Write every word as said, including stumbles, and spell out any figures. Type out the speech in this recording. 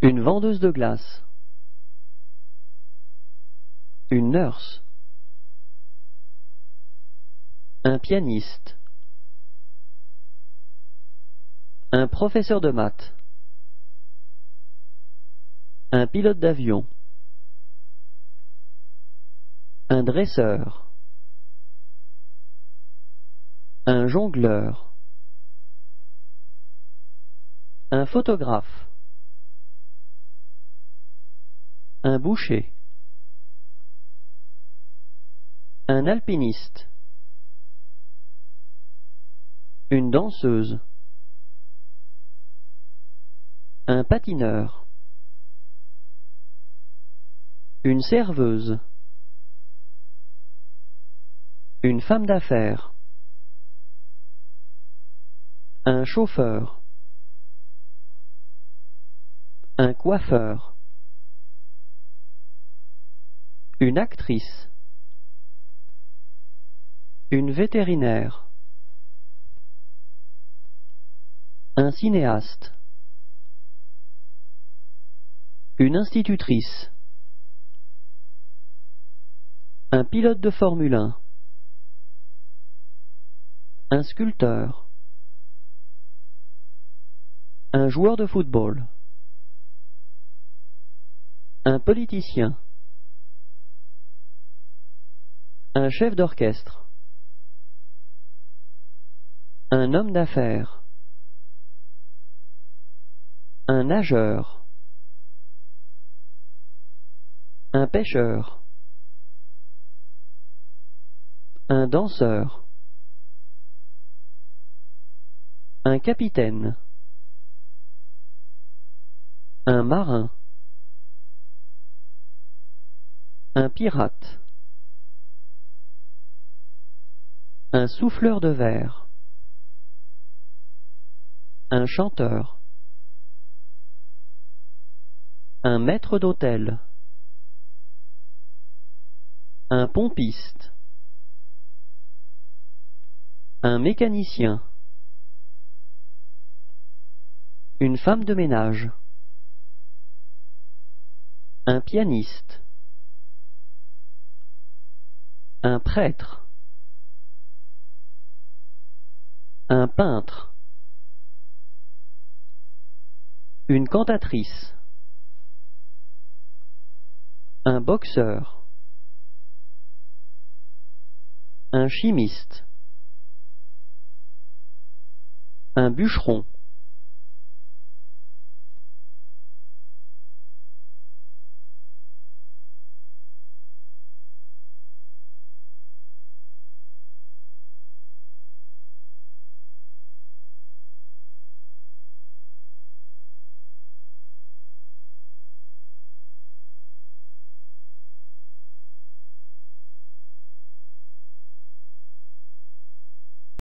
Une vendeuse de glace. Une nurse. Un pianiste. Un professeur de maths. Un pilote d'avion. Un dresseur. Un jongleur. Un photographe. Un boucher. Un alpiniste. Une danseuse. Un patineur. Une serveuse. Une femme d'affaires. Un chauffeur. Un coiffeur. Une actrice. Une vétérinaire. Un cinéaste. Une institutrice. Un pilote de Formule un. Un sculpteur. Un joueur de football. Un politicien. Un chef d'orchestre. Un homme d'affaires. Un nageur. Un pêcheur. Un danseur. Un capitaine. Un marin. Un pirate. Un souffleur de verre. Un chanteur. Un maître d'hôtel. Un pompiste. Un mécanicien. Une femme de ménage. Un pianiste. Un prêtre. Un peintre. Une cantatrice. Un boxeur. Un chimiste. Un bûcheron.